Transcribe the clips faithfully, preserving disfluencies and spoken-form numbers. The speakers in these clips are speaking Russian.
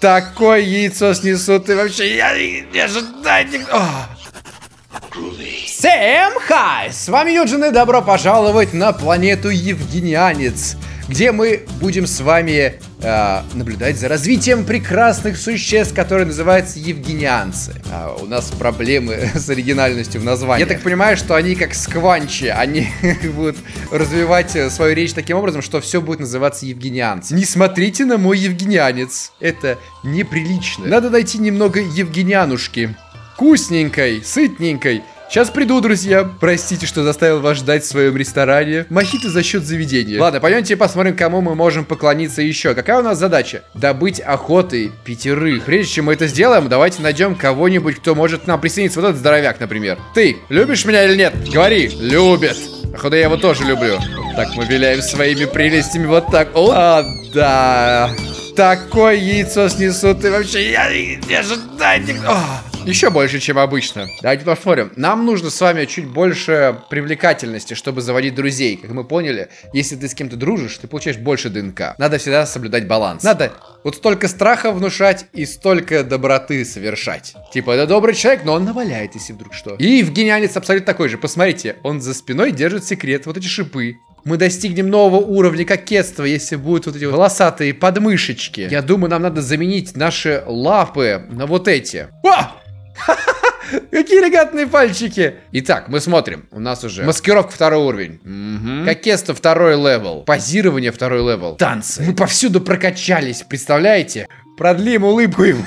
Такое яйцо снесут, и вообще я не ожидаю никто. Всем хай! С вами Юджин, и добро пожаловать на планету Евгенианец, где мы будем с вами э, наблюдать за развитием прекрасных существ, которые называются евгенианцы. А у нас проблемы с оригинальностью в названии. Я так понимаю, что они как скванчи, они будут развивать свою речь таким образом, что все будет называться евгенианцы. Не смотрите на мой евгенианец, это неприлично. Надо найти немного евгенианушки, вкусненькой, сытненькой. Сейчас приду, друзья. Простите, что заставил вас ждать в своем ресторане. Мохито за счет заведения. Ладно, пойдемте посмотрим, кому мы можем поклониться еще. Какая у нас задача? Добыть охоты пятерых. Прежде чем мы это сделаем, давайте найдем кого-нибудь, кто может нам присоединиться. Вот этот здоровяк, например. Ты любишь меня или нет? Говори. Любит. Походу, я его тоже люблю. Так, мы виляем своими прелестями. Вот так. О, а, да. Такое яйцо снесут. И вообще, я не ожидаю никто. Еще больше, чем обычно. Давайте посмотрим. Нам нужно с вами чуть больше привлекательности, чтобы заводить друзей. Как мы поняли, если ты с кем-то дружишь, ты получаешь больше ДНК. Надо всегда соблюдать баланс. Надо вот столько страха внушать и столько доброты совершать. Типа, это добрый человек, но он наваляет, если вдруг что. И евгенианец абсолютно такой же. Посмотрите, он за спиной держит секрет. Вот эти шипы. Мы достигнем нового уровня кокетства, если будут вот эти вот волосатые подмышечки. Я думаю, нам надо заменить наши лапы на вот эти. О! Какие элегантные пальчики. Итак, мы смотрим. У нас уже маскировка второй уровень. Угу. Кокетство второй левел. Позирование второй левел. Танцы. Мы повсюду прокачались, представляете? Продлим улыбку им.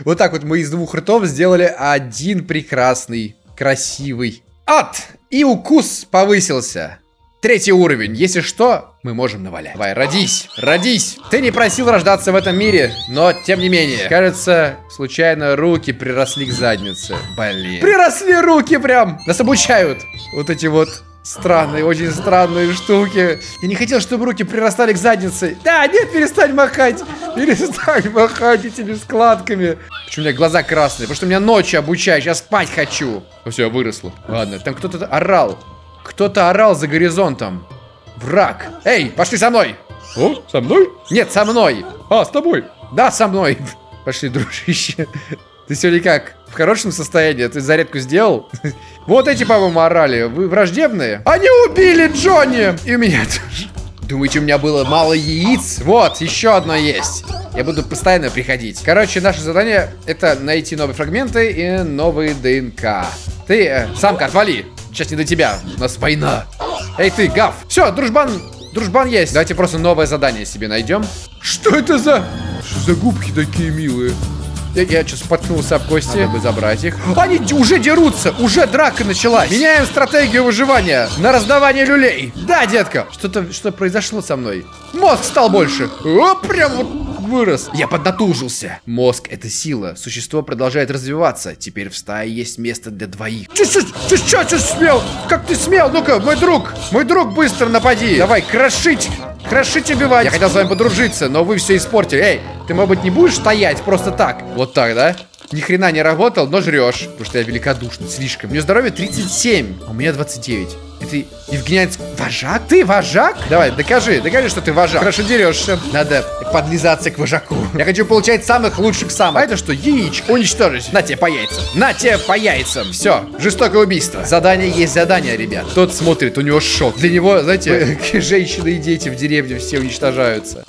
Вот так вот мы из двух ртов сделали один прекрасный, красивый ад. И укус повысился. Третий уровень. Если что, мы можем навалять. Давай, родись. Родись. Ты не просил рождаться в этом мире, но тем не менее. Кажется, случайно руки приросли к заднице. Блин. Приросли руки прям. Нас обучают. Вот эти вот странные, очень странные штуки. Я не хотел, чтобы руки прирастали к заднице. Да, нет, перестань махать. Перестань махать этими складками. Почему у меня глаза красные? Потому что меня ночью обучаешь. Я спать хочу. Ну все, я выросла. Ладно, там кто-то орал. Кто-то орал за горизонтом. Враг. Эй, пошли со мной. О, со мной? Нет, со мной. А, с тобой? Да, со мной. Пошли, дружище. Ты сегодня как? В хорошем состоянии? Ты зарядку сделал? Вот эти, по-моему, орали. Вы враждебные? Они убили Джонни. И меня тоже. Думаете, у меня было мало яиц? Вот, еще одно есть. Я буду постоянно приходить. Короче, наше задание — это найти новые фрагменты и новые ДНК. Ты, э, самка, отвали. Сейчас не до тебя, у нас война. Эй ты, гав. Все, дружбан, дружбан есть. Давайте просто новое задание себе найдем. Что это за... Что за губки такие милые? Я, я сейчас споткнулся об кости. Надо бы забрать их. Они уже дерутся, уже драка началась. Меняем стратегию выживания на раздавание люлей. Да, детка. Что-то что произошло со мной. Мозг стал больше. О, прям вот вырос. Я поднатужился. Мозг — это сила. Существо продолжает развиваться. Теперь в стае есть место для двоих. Ты что ты смел? Как ты смел? Ну-ка, мой друг. Мой друг, быстро напади. Давай, крошить. Крошить, убивать. Я хотел с вами подружиться, но вы все испортили. Эй, ты, может быть, не будешь стоять просто так? Вот так, да? Ни хрена не работал, но жрешь. Потому что я великодушный, слишком. У меня здоровье тридцать семь, а у меня двадцать девять. Это евгенианец вожак? Ты вожак? Давай, докажи, докажи, что ты вожак. Хорошо дерешься. Надо подлизаться к вожаку. Я хочу получать самых лучших самок. А это что, яичко? Уничтожить. На тебе по яйцам. На тебе по яйцам. Все, жестокое убийство. Задание есть задание, ребят. Тот смотрит, у него шок. Для него, знаете, женщины и дети в деревне все уничтожаются.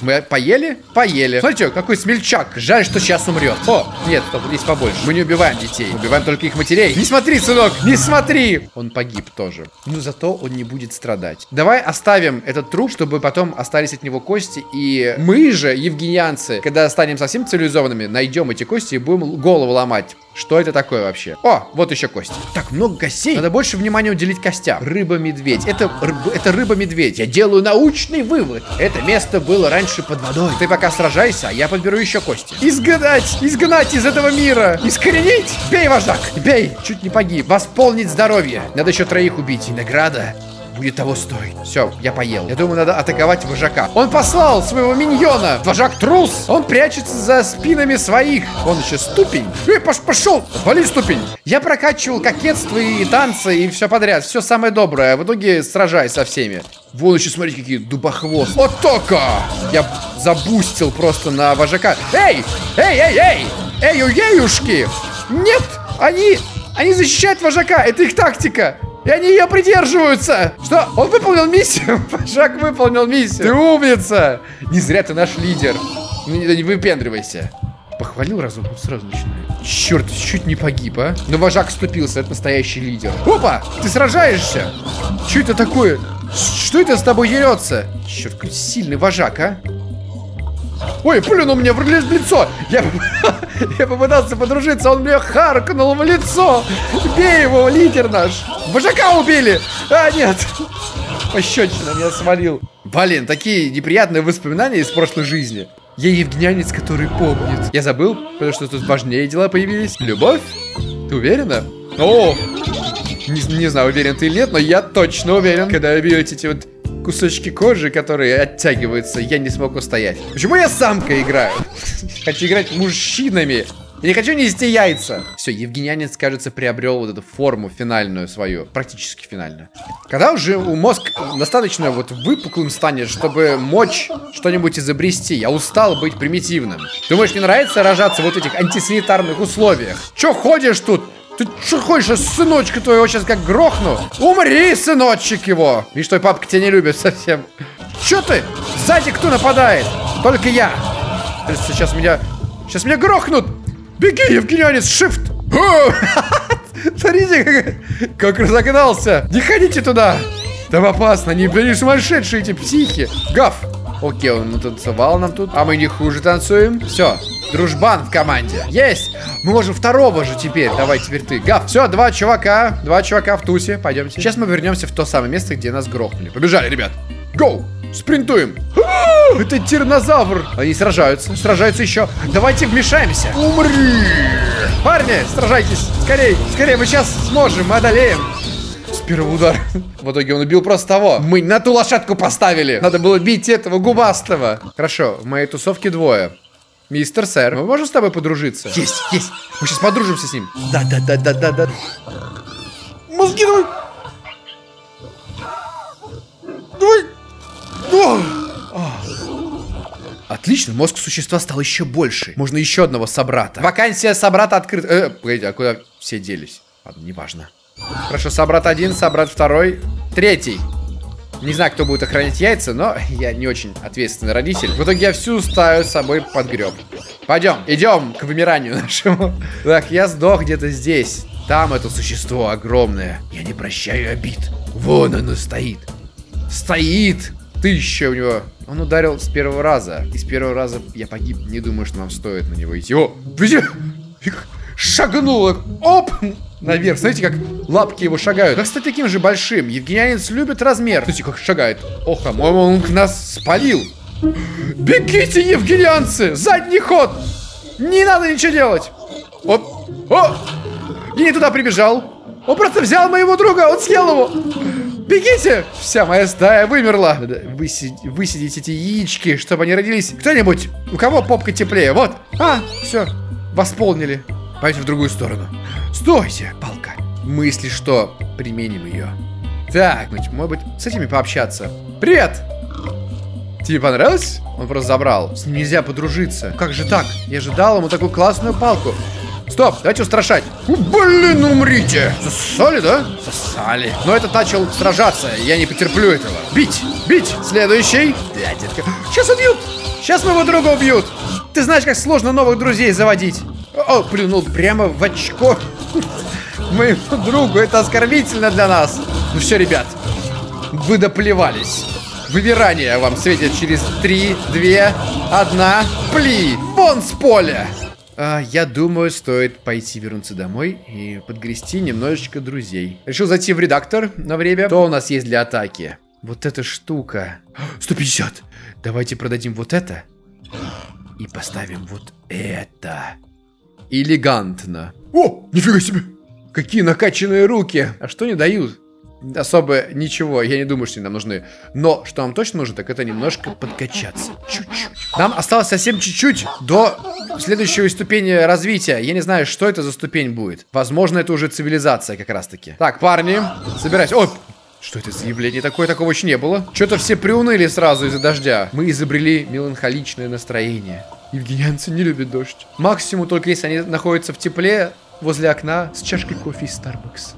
Мы поели? Поели. Смотрите, какой смельчак. Жаль, что сейчас умрет. О, нет, стоп, здесь побольше. Мы не убиваем детей. Убиваем только их матерей. Не смотри, сынок, не смотри. Он погиб тоже. Но зато он не будет страдать. Давай оставим этот труп, чтобы потом остались от него кости. И мы же, евгенианцы, когда станем совсем цивилизованными, найдем эти кости и будем голову ломать. Что это такое вообще? О, вот еще кость. Так, много костей. Надо больше внимания уделить костям. Рыба-медведь. Это, это рыба-медведь. Я делаю научный вывод. Это место было раньше под водой. Ты пока сражайся, а я подберу еще кости. Изгнать! Изгнать из этого мира! Искоренить! Бей, вожак! Бей! Чуть не погиб. Восполнить здоровье. Надо еще троих убить. И награда. будет того стоить. Все, я поел. Я думаю, надо атаковать вожака. Он послал своего миньона. Вожак трус. Он прячется за спинами своих. Он еще ступень. Эй, пошел. Отвали, ступень. Я прокачивал кокетство и танцы, и все подряд. Все самое доброе. В итоге сражаюсь со всеми. Вон еще, смотрите, какие дубохвосты. Атака! Я забустил просто на вожака. Эй! Ей, ей, ей! Эй, ей-юшки! Нет! Они... Они защищают вожака! Это их тактика! И они ее придерживаются! Что? Он выполнил миссию? Вожак выполнил миссию! Ты умница! Не зря ты наш лидер. Ну, не, не выпендривайся. Похвалил разум, он сразу начинает. Черт, чуть не погиб, а? Но вожак вступился, это настоящий лидер. Опа! Ты сражаешься! Что это такое? Что это с тобой дерется? Черт, какой сильный вожак, а? Ой, плюнул мне в лицо. Я, я попытался подружиться, он мне харкнул в лицо. Бей его, лидер наш. Вожака убили. А, нет. Пощечина меня свалил. Блин, такие неприятные воспоминания из прошлой жизни. Я евгенианец, который помнит. Я забыл, потому что тут важнее дела появились. Любовь? Ты уверена? О, не, не знаю, уверен ты или нет, но я точно уверен. Когда я видел эти вот... кусочки кожи, которые оттягиваются, я не смог устоять. Почему я самка играю? Хочу играть мужчинами. Я не хочу нести яйца. Все, евгенианец, кажется, приобрел вот эту форму финальную свою. Практически финальную. Когда уже мозг достаточно вот выпуклым станет, чтобы мочь что-нибудь изобрести? Я устал быть примитивным. Думаешь, мне нравится рожаться вот в этих антисанитарных условиях? Че ходишь тут? Ты что хочешь, сыночка твоего сейчас как грохну? Умри, сыночек его! Видишь, твой папка тебя не любит совсем. Че ты? Сзади кто нападает? Только я. Сейчас меня... Сейчас меня грохнут! Беги, евгенианец, shift! Смотрите, как разогнался! Не ходите туда! Там опасно, не сумасшедшие эти психи! Гав! Окей, он натанцевал нам тут. А мы не хуже танцуем. Все. Дружбан в команде. Есть! Мы можем второго же теперь. Давай, теперь ты. Гав. Все, два чувака. Два чувака в тусе. Пойдемте. Сейчас мы вернемся в то самое место, где нас грохнули. Побежали, ребят. Гоу! Спринтуем. А-а-а! Это тиранозавр. Они сражаются. Сражаются еще. Давайте вмешаемся. Умри! Парни, сражайтесь. Скорей, скорее. Мы сейчас сможем. Мы одолеем. Первый удар. В итоге он убил просто того. Мы на ту лошадку поставили. Надо было бить этого губастого. Хорошо, в моей тусовке двое. Мистер, сэр, мы можем с тобой подружиться? Есть, есть. Мы сейчас подружимся с ним. Да-да-да-да-да-да. Мозги давай. Давай. О! Отлично, мозг существа стал еще больше. Можно еще одного собрата. Вакансия собрата открыта. Э, погоди, а куда все делись? Ладно, неважно. Хорошо, собрат один, собрат второй, третий. Не знаю, кто будет охранять яйца, но я не очень ответственный родитель. В итоге я всю стаю с собой подгреб. Пойдем, идем к вымиранию нашему. Так, я сдох где-то здесь. Там это существо огромное. Я не прощаю обид. Вон оно стоит. Стоит. Тысяча у него. Он ударил с первого раза. И с первого раза я погиб. Не думаю, что нам стоит на него идти. О, шагнул. Оп. Наверх, смотрите, как лапки его шагают. Да, кстати, таким же большим. Евгенианец любит размер. Смотрите, как шагает. Ох, а мой он нас спалил. Бегите, евгенианцы! Задний ход! Не надо ничего делать! Оп! О! Я не туда прибежал! Он просто взял моего друга, он съел его! Бегите! Вся моя стая вымерла. Надо высидеть эти яички, чтобы они родились. Кто-нибудь, у кого попка теплее? Вот! А, все, восполнили. Пойдем в другую сторону. Стойте, палка. Мы, если что, применим ее. Так, может быть, с этими пообщаться. Привет! Тебе понравилось? Он просто забрал. С ним нельзя подружиться. Как же так? Я же дал ему такую классную палку. Стоп, давайте устрашать. Блин, умрите! Сосали, да? Сосали. Но этот начал сражаться, я не потерплю этого. Бить, бить! Следующий. Да, детка. Сейчас убьют! Сейчас моего друга убьют! Ты знаешь, как сложно новых друзей заводить. О, плюнул прямо в очко моему другу. Это оскорбительно для нас. Ну все, ребят, вы доплевались. Вымирание вам светит через три, два, один. Пли! Вон с поля! А, я думаю, стоит пойти вернуться домой и подгрести немножечко друзей. Решил зайти в редактор на время. Что у нас есть для атаки? Вот эта штука. сто пятьдесят! Давайте продадим вот это. И поставим вот это. Элегантно. О, нифига себе. Какие накачанные руки. А что не дают? особо ничего, я не думаю, что они нам нужны. Но что нам точно нужно, так это немножко подкачаться. Чуть-чуть. Нам осталось совсем чуть-чуть до следующей ступени развития. Я не знаю, что это за ступень будет. Возможно, это уже цивилизация как раз-таки. Так, парни, собирайся. Ой! Что это за явление такое? Такого еще не было. Что-то все приуныли сразу из-за дождя. Мы изобрели меланхоличное настроение. Евгенианцы не любят дождь. Максимум только если они находятся в тепле возле окна с чашкой кофе из Starbucks.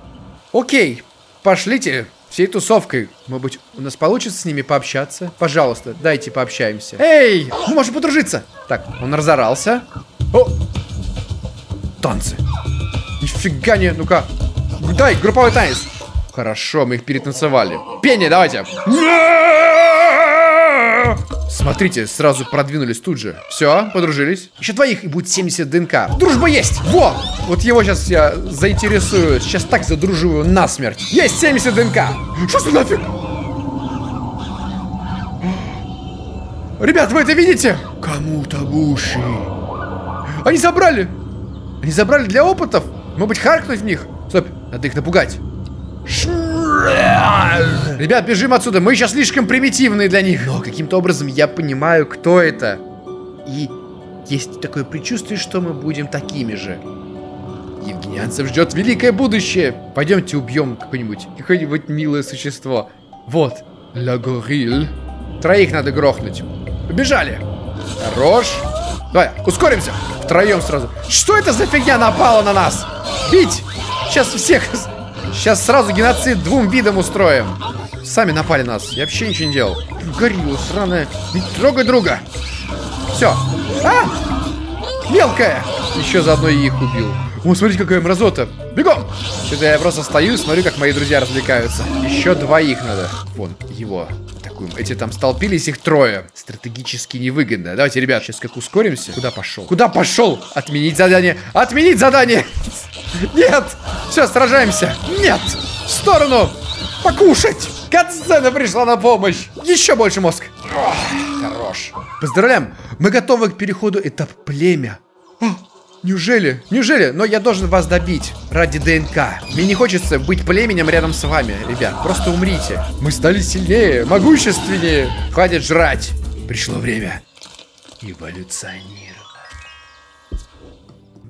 Окей, пошлите всей тусовкой. Может быть, у нас получится с ними пообщаться? Пожалуйста, дайте пообщаемся. Эй, мы можем подружиться. Так, он разорался. О, танцы. Нифига не, ну-ка. Дай, групповой танец. Хорошо, мы их перетанцевали. Пение, давайте. Смотрите, сразу продвинулись тут же. Все, подружились. Еще двоих и будет семьдесят ДНК. Дружба есть! Во! Вот его сейчас я заинтересую. Сейчас так задруживаю насмерть. Есть семьдесят ДНК! Что за нафиг? Ребят, вы это видите? Кому-то в уши. Они забрали! Они забрали для опытов? Может быть, харкнуть в них? Стоп, надо их напугать. Ребят, бежим отсюда, мы сейчас слишком примитивные для них. Но каким-то образом я понимаю, кто это. И есть такое предчувствие, что мы будем такими же. Евгенианцев ждет великое будущее. Пойдемте убьем какое-нибудь какое-нибудь милое существо. Вот, ла гориль. Троих надо грохнуть. Побежали. Хорош. Давай, ускоримся. Втроем сразу. Что это за фигня напала на нас? Бить! Сейчас всех... Сейчас сразу геноцид двум видам устроим. Сами напали нас. Я вообще ничего не делал. Горилла сраная. Не трогай друга. Все. А! Мелкая. Еще заодно и их убил. О, смотрите, какая мразота. Бегом. Сюда я просто стою и смотрю, как мои друзья развлекаются. Еще двоих надо. Вон, его. Такую. Эти там столпились, их трое. Стратегически невыгодно. Давайте, ребят, сейчас как ускоримся. Куда пошел? Куда пошел? Отменить задание. Отменить задание. Нет! Все, сражаемся! Нет! В сторону! Покушать! Катсцена пришла на помощь! Еще больше мозг! Ох, хорош! Поздравляем! Мы готовы к переходу этап племя. О, неужели? Неужели? Но я должен вас добить ради ДНК. Мне не хочется быть племенем рядом с вами, ребят. Просто умрите. Мы стали сильнее, могущественнее. Хватит жрать. Пришло время эволюционировать.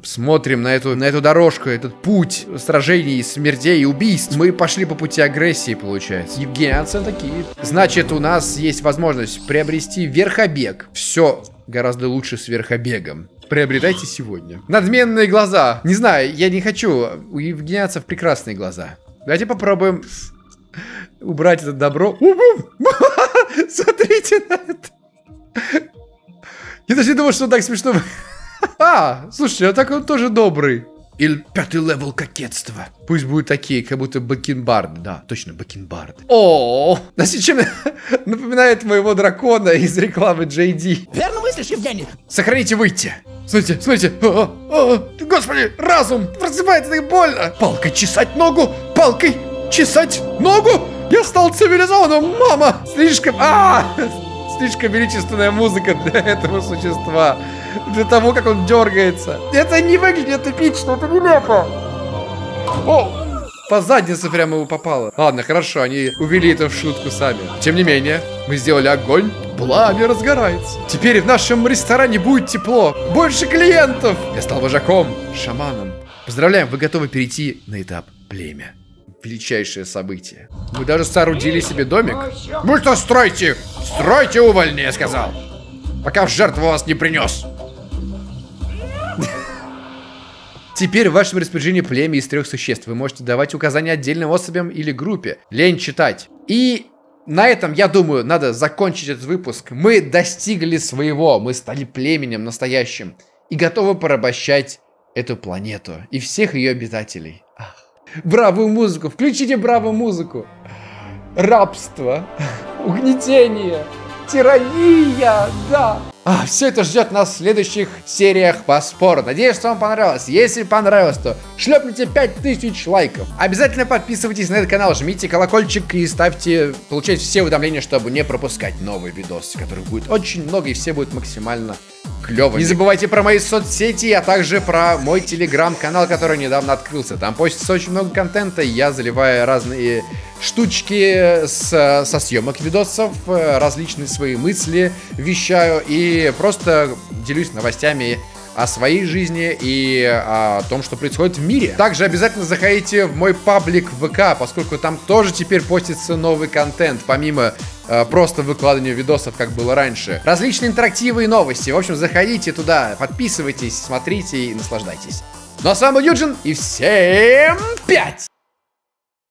Смотрим на эту, на эту дорожку, этот путь сражений, смертей и убийств. Мы пошли по пути агрессии, получается. Евгенианцы такие. Значит, у нас есть возможность приобрести верхобег. Все гораздо лучше с верхобегом. Приобретайте сегодня. Надменные глаза. Не знаю, я не хочу. У евгенианцев прекрасные глаза. Давайте попробуем убрать это добро. Смотрите на это. Я даже не думал, что так смешно. А, слушайте, а так он тоже добрый. Или пятый левел кокетства. Пусть будут такие, как будто бакенбарды. Да, точно, бакенбарды. О, значит, чем напоминает моего дракона из рекламы джей ди. Верно мыслишь, Евгений? Сохраните, выйти. Смотрите, смотрите. О, о, господи, разум просыпается, так больно. Палкой чесать ногу, палкой чесать ногу. Я стал цивилизованным, мама. Слишком... А! Слишком величественная музыка для этого существа. Для того, как он дергается. Это не выглядит эпично, это нелепо. О, по заднице прямо его попало. Ладно, хорошо, они увели это в шутку сами. Тем не менее, мы сделали огонь. Пламя разгорается. Теперь в нашем ресторане будет тепло. Больше клиентов. Я стал вожаком, шаманом. Поздравляем, вы готовы перейти на этап племя. Величайшее событие. Мы даже соорудили себе домик. Ну что, стройте! Стройте увольни, я сказал. Пока в жертву вас не принес. Теперь в вашем распоряжении племя из трех существ. Вы можете давать указания отдельным особям или группе. Лень читать. И на этом, я думаю, надо закончить этот выпуск. Мы достигли своего. Мы стали племенем настоящим. И готовы порабощать эту планету. И всех ее обитателей. Бравую музыку, включите бравую музыку. Рабство, угнетение, тирания, да. А, все это ждет нас в следующих сериях по спору. Надеюсь, что вам понравилось. Если понравилось, то шлепните пять тысяч лайков. Обязательно подписывайтесь на этот канал, жмите колокольчик и ставьте, получайте все уведомления, чтобы не пропускать новые видосы, которых будет очень много и все будут максимально клевыми. Не забывайте про мои соцсети, а также про мой телеграм-канал, который недавно открылся. Там постится очень много контента, я заливаю разные штучки с, со съемок видосов, различные свои мысли вещаю и просто делюсь новостями о своей жизни и о том, что происходит в мире. Также обязательно заходите в мой паблик ВК, поскольку там тоже теперь постится новый контент, помимо э, просто выкладывания видосов, как было раньше. Различные интерактивы и новости. В общем, заходите туда, подписывайтесь, смотрите и наслаждайтесь. Ну а с вами был Юджин, и всем пять!